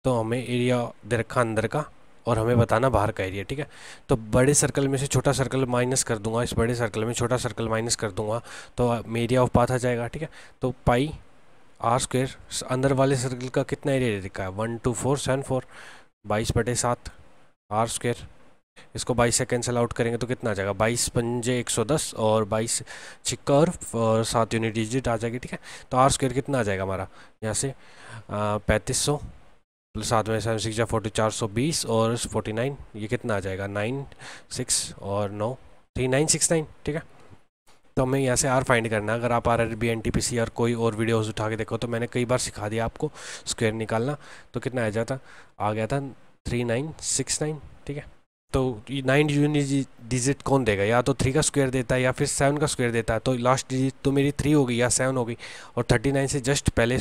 तो हमें एरिया दे रखा अंदर का और हमें बताना बाहर का एरिया। ठीक है तो बड़े सर्कल में से छोटा सर्कल माइनस कर दूंगा, इस बड़े सर्कल में छोटा सर्कल माइनस कर दूंगा तो एरिया ऑफ पाथ आ जाएगा। ठीक है तो πr² अंदर वाले सर्कल का कितना एरिया दिखा है 12474 22/7 r²। इसको 22 से कैंसिल आउट करेंगे तो कितना आ जाएगा 22 × 5 = 110 और 22 × 6 और 7 यूनिट डिजिट आ जाएगी। ठीक है तो r² कितना आ जाएगा हमारा यहाँ से 3500 साथ में 7 × 6 = 40 420 और 49 ये कितना आ जाएगा 96 और 9 3969। ठीक है तो हमें यहाँ से R फाइंड करना है। अगर आप RRB NTPC और कोई और वीडियोस उठा के देखो तो मैंने कई बार सिखा दिया आपको स्क्वायर निकालना। तो कितना आ गया था 3969। ठीक है तो ये 9 यूनिट डिजिट कौन देगा, या तो 3 का स्क्वायर देता है या फिर 7 का स्क्वायर देता है। तो लास्ट डिजिट तो मेरी 3 होगी या 7 होगी, और 39 से जस्ट पहले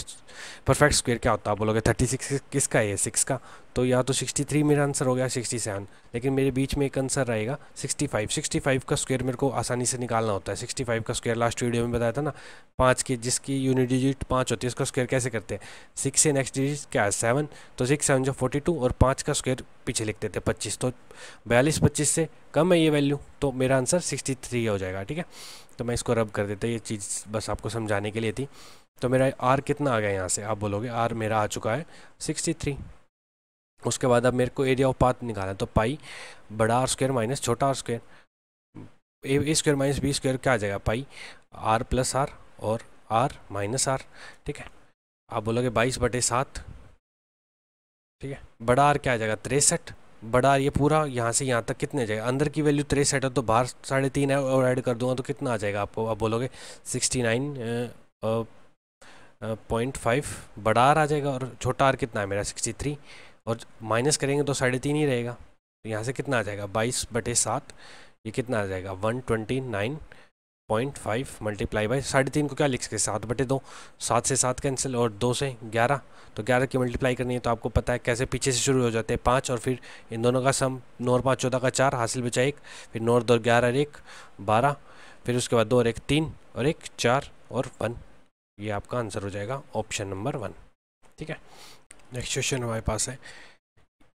परफेक्ट स्क्वायर क्या होता है, आप बोलोगे 36 किसका है, 6 का। तो या तो 63 मेरा आंसर हो गया 67, लेकिन मेरे बीच में एक आंसर रहेगा 65। 65 का स्क्वायर मेरे को आसानी से निकालना होता है। 65 का स्क्वायर लास्ट वीडियो में बताया था ना, 5 की जिसकी यूनिट डिजिट 5 होती है उसका स्क्वायर कैसे करते हैं, 6 से नेक्स्ट डिजिट क्या है 7, तो 6 7 जो 42 और 5 का स्क्वायर पीछे लिखते थे 25, तो 42 25 से कम है ये वैल्यू, तो मेरा आंसर 63 हो जाएगा। ठीक है, तो मैं इसको रब कर देता, ये चीज़ बस आपको समझाने के लिए थी। तो मेरा आर कितना आ गया यहाँ से, आप बोलोगे आर मेरा आ चुका है 63। उसके बाद अब मेरे को एरिया ऑफ पाथ निकालना है, तो पाई बड़ा आर स्क्वायर माइनस छोटा R square, A square minus B square क्या आ जाएगा, पाई आर प्लस आर और आर माइनस आर। ठीक है, आप बोलोगे 22/7। ठीक है, बड़ा आर क्या आ जाएगा 63, बड़ा ये पूरा यहाँ से यहाँ तक कितने जाएगा, अंदर की वैल्यू 63 है तो बाहर 3.5 है और ऐड कर दूंगा तो कितना आ जाएगा, आपको आप बोलोगे 69.5 बड़ा आर आ जाएगा। और छोटा आर कितना है मेरा 63, और माइनस करेंगे तो 3.5 ही रहेगा, तो यहाँ से कितना आ जाएगा 22/7, ये कितना आ जाएगा 129.5 मल्टीप्लाई बाई 3.5 को क्या लिख सके 7/2, 7 से 7 कैंसिल और 2 से 11, तो 11 की मल्टीप्लाई करनी है। तो आपको पता है कैसे पीछे से शुरू हो जाते हैं 5 और फिर इन दोनों का सम 9 और 5 14 का 4, हासिल बचा 1, फिर 9 और 2 11 और 1 12, फिर उसके बाद 2 और 1 3 और 1 4 और 1, ये आपका आंसर हो जाएगा ऑप्शन नंबर 1। ठीक है, नेक्स्ट क्वेश्चन हमारे पास है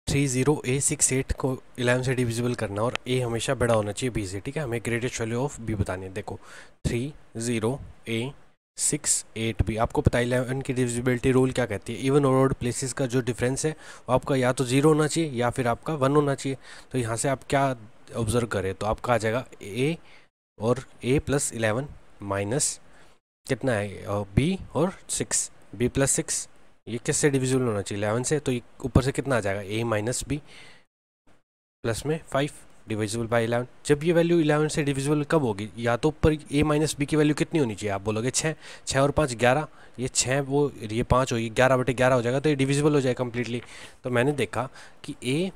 30A68 को 11 से डिविजिबल करना और A हमेशा बड़ा होना चाहिए B से। ठीक है, हमें ग्रेटेस्ट वैल्यू ऑफ B बतानी है। देखो 30A68B, आपको पता है 11 की डिविजिबिलिटी रूल क्या कहती है, इवन और ऑड प्लेसेस का जो डिफरेंस है वो आपका या तो 0 होना चाहिए या फिर आपका 1 होना चाहिए। तो यहाँ से आप क्या ऑब्जर्व करें, तो आपका आ जाएगा A और A+11 माइनस कितना है B और 6, B+6 ये किससे डिविजिबल होना चाहिए 11 से, तो ये ऊपर से कितना आ जाएगा a - b प्लस में 5 डिविजिबल बाय 11। जब ये वैल्यू 11 से डिविजिबल कब होगी, या तो ऊपर a - b की वैल्यू कितनी होनी चाहिए, आप बोलोगे 6 6 और 5 11, ये 6 वो ये 5 होगी, 11/11 हो जाएगा, तो ये डिविजिबल हो जाएगा कम्प्लीटली। तो मैंने देखा कि a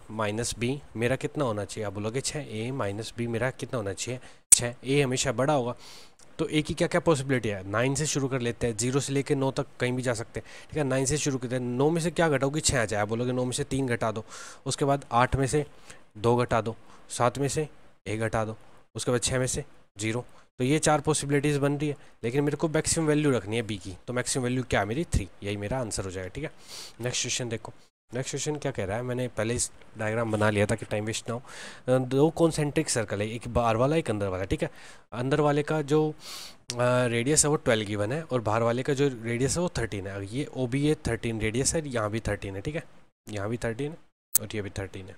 - b मेरा कितना होना चाहिए, आप बोलोगे 6, a - b मेरा कितना होना चाहिए 6, a हमेशा बड़ा होगा। तो ए की क्या क्या पॉसिबिलिटी है, 9 से शुरू कर लेते हैं, 0 से लेके 9 तक कहीं भी जा सकते हैं। ठीक है, 9 से शुरू करते हैं, 9 में से क्या घटाओगे 6 आ जाए, आप बोलोगे 9 में से 3 घटा दो, उसके बाद 8 में से 2 घटा दो, 7 में से 1 घटा दो, उसके बाद 6 में से 0, तो ये 4 पॉसिबिलिटीज़ बन रही है, लेकिन मेरे को मैक्सिमम वैल्यू रखनी है बी की, तो मैक्सिमम वैल्यू क्या है मेरी 3, यही मेरा आंसर हो जाएगा। ठीक है, नेक्स्ट क्वेश्चन देखो, नेक्स्ट क्वेश्चन क्या कह रहा है, मैंने पहले इस डायग्राम बना लिया था कि टाइम वेस्ट ना हो। 2 कॉन्सेंट्रिक सर्कल है, एक बाहर वाला एक अंदर वाला। ठीक है, अंदर वाले का जो रेडियस है वो 12 गिवन है और बाहर वाले का जो रेडियस है वो 13 है। ये ओ बी ए 13 रेडियस है, यहाँ भी 13 है। ठीक है, यहाँ भी 13 है और ये भी 13 है।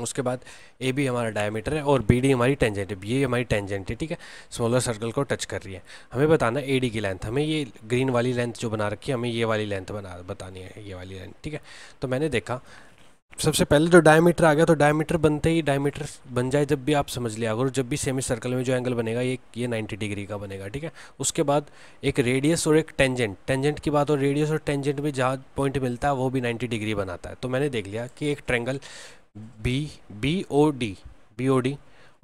उसके बाद ए बी हमारा डायमीटर है और बी डी हमारी टेंजेंट है, ये हमारी टेंजेंट है। ठीक है, स्मॉलर सर्कल को टच कर रही है। हमें बताना ए डी की लेंथ, हमें ये ग्रीन वाली लेंथ जो बना रखी है, हमें ये वाली लेंथ बतानी है, ये वाली लेंथ। ठीक है, तो मैंने देखा सबसे पहले तो डायमीटर आ गया, तो डायमीटर बनते ही डायमीटर बन जाए जब भी आप समझ लिया करो, जब भी सेमी सर्कल में जो एंगल बनेगा ये 90 डिग्री का बनेगा। ठीक है, उसके बाद एक रेडियस और एक टेंजेंट, टेंजेंट की बात हो, रेडियस और टेंजेंट में जहाँ पॉइंट मिलता है वो भी 90 डिग्री बनाता है। तो मैंने देख लिया कि एक ट्रैंगल बी ओ डी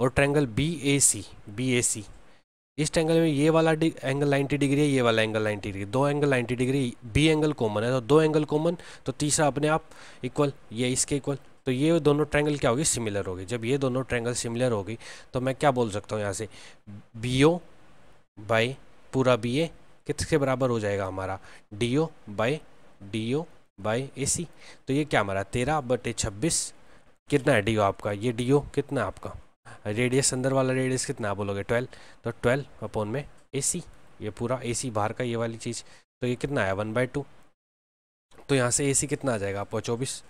और ट्रैंगल बी ए सी, इस ट्रैंगल में ये वाला एंगल 90 डिग्री है, ये वाला angle 90 degree, 2 angle 90 degree, B angle common है तो 2 एंगल कॉमन, तो तीसरा अपने आप इक्वल, ये इसके इक्वल, तो ये दोनों ट्रैंगल क्या होगी सिमिलर होगी। जब ये दोनों ट्रैंगल सिमिलर होगी तो मैं क्या बोल सकता हूँ, यहाँ से बी ओ बाई पूरा बी ए किसके बराबर हो जाएगा हमारा D O by A C, तो ये क्या हमारा 13/26 कितना है डी ओ आपका, ये डी ओ कितना है आपका, रेडियस अंदर वाला रेडियस कितना बोलोगे 12, तो 12/AC, ये पूरा AC बाहर का ये वाली चीज़, तो ये कितना आया 1/2, तो यहाँ से AC कितना आ जाएगा आपको 24,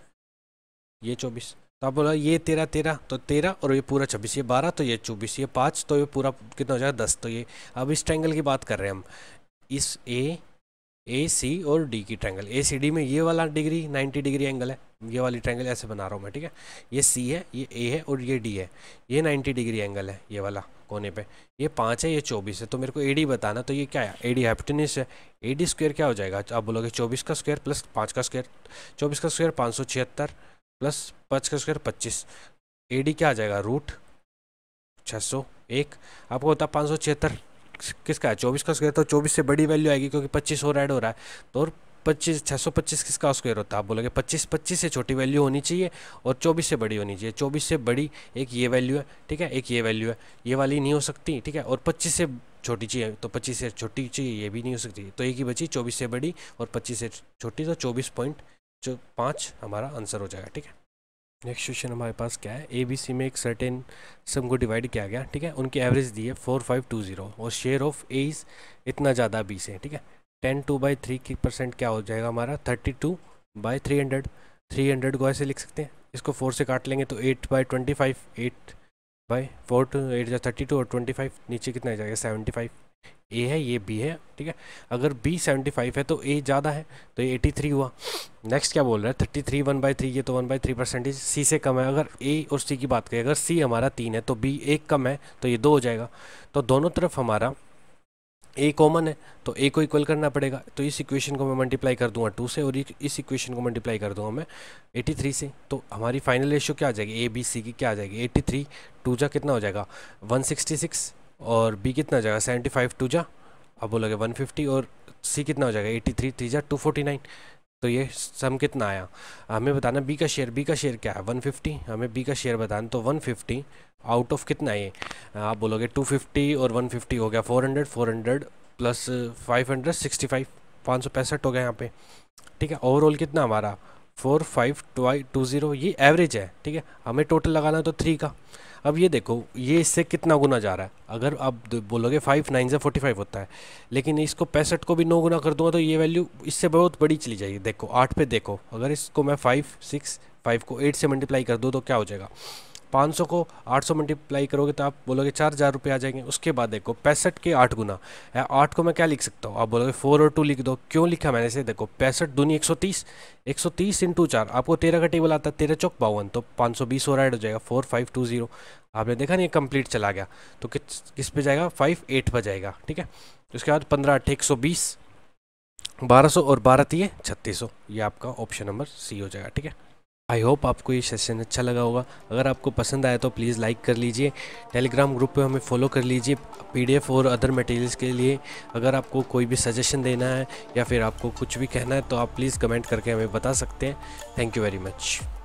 ये 24, तो आप बोला ये 13 13, तो 13 और ये पूरा 26, ये 12 तो ये 24, ये 5 तो ये पूरा कितना हो जाएगा 10। तो ये अब इस ट्रैंगल की बात कर रहे हैं हम, इस ए सी और डी की ट्रैंगल, ए सी डी में ये वाला डिग्री 90 डिग्री एंगल है, ये वाली ट्रैंगल ऐसे बना रहा हूँ मैं। ठीक है, ये सी है, ये ए है और ये डी है, ये 90 डिग्री एंगल है, ये वाला कोने पे, ये 5 है, ये 24 है, तो मेरे को ए डी बताना, तो ये क्या है ए डी हाइपोटेन्यूस है, ए डी स्क्वायर क्या हो जाएगा, आप बोलोगे 24 का स्क्वायर प्लस 5 का स्क्वायर, 24 का स्क्वायर 576 प्लस 5 का स्क्वायर 25, एडी क्या आ जाएगा रूट 601। आपको होता 576 किसका है 24 का स्क्वायर, तो 24 से बड़ी वैल्यू आएगी क्योंकि 25 और ऐड हो रहा है। तो 25 625 किसका स्क्वायर होता है, आप बोलोगे 25 25 से छोटी वैल्यू होनी चाहिए और 24 से बड़ी होनी चाहिए। 24 से बड़ी एक ये वैल्यू है, ठीक है, एक ये वैल्यू है, ये वाली नहीं हो सकती, ठीक है, और 25 से छोटी चाहिए तो 25 से छोटी चाहिए, ये भी नहीं हो सकती। तो एक ही बची 24 से बड़ी और 25 से छोटी, तो 24.5 हमारा आंसर हो जाएगा। ठीक है, नेक्स्ट क्वेश्चन हमारे पास क्या है, ए बी सी में एक सर्टेन सम को डिवाइड किया गया, ठीक है, उनकी एवरेज दी है 4520 और शेयर ऑफ ए इज़ इतना ज़्यादा बी से, ठीक है, 10 2/3 की % क्या हो जाएगा हमारा 32/300। 300 को ऐसे लिख सकते हैं, इसको 4 से काट लेंगे तो 8/25, 8/4 या 32 और 25 नीचे कितना आ जाएगा 75। ए है ये बी है, ठीक है, अगर बी 75 है तो ए ज़्यादा है तो ये 83 हुआ। नेक्स्ट क्या बोल रहा है 33 1/3, ये तो 1/3% सी से कम है। अगर ए और सी की बात करें, अगर सी हमारा 3 है तो बी 1 कम है तो ये 2 हो जाएगा। तो दोनों तरफ हमारा ए कॉमन है तो ए को इक्वल करना पड़ेगा। तो इस इक्वेशन को मैं मल्टीप्लाई कर दूंगा 2 से और इस इक्वेशन को मल्टीप्लाई कर दूंगा मैं 83 से। तो हमारी फाइनल रेशियो क्या आ जाएगी, ए बी सी की क्या आ जाएगी 83 2 जा कितना हो जाएगा 166 और बी कितना हो जाएगा 75 2 जा, आप बोलोगे 150, और सी कितना हो जाएगा 83 3 जा 249। तो ये सम कितना आया हमें बताना, बी का शेयर क्या है 150, हमें बी का शेयर बताना। तो 150 आउट ऑफ कितना है, ये आप बोलोगे 250 और 150 हो गया 400, 400 प्लस 500 65, 565 हो गया यहाँ पे, ठीक है। ओवरऑल कितना हमारा 4520, ये एवरेज है, ठीक है, हमें टोटल लगाना तो 3 का। अब ये देखो ये इससे कितना गुना जा रहा है, अगर आप बोलोगे 5 9 से 45 होता है, लेकिन इसको 65 को भी 9 गुना कर दूंगा तो ये वैल्यू इससे बहुत बड़ी चली जाएगी। देखो 8 पे देखो, अगर इसको मैं 5 6 5 को 8 से मल्टीप्लाई कर दूँ तो क्या हो जाएगा, 500 को 800 मल्टीप्लाई करोगे तो आप बोलोगे 4000 रुपये आ जाएंगे। उसके बाद देखो 65 के 8 गुना है, 8 को मैं क्या लिख सकता हूँ, आप बोलोगे 4 और 2 लिख दो। क्यों लिखा मैंने इसे, देखो 65 दूनी 130, 130 × 4 आपको 13 का टेबल आता है, 13 चौक 52, तो 520 और ऐड हो जाएगा 4520। आपने देखा नहीं, कंप्लीट चला गया तो किस पे जाएगा 58 पर जाएगा, ठीक है। उसके बाद 15 8 120, 1200 और 12 3 3600, ये आपका ऑप्शन नंबर सी हो जाएगा, ठीक है। आई होप आपको ये सेशन अच्छा लगा होगा, अगर आपको पसंद आया तो प्लीज़ लाइक कर लीजिए, टेलीग्राम ग्रुप पे हमें फॉलो कर लीजिए पीडीएफ और अदर मटेरियल्स के लिए। अगर आपको कोई भी सजेशन देना है या फिर आपको कुछ भी कहना है तो आप प्लीज़ कमेंट करके हमें बता सकते हैं। Thank you very much.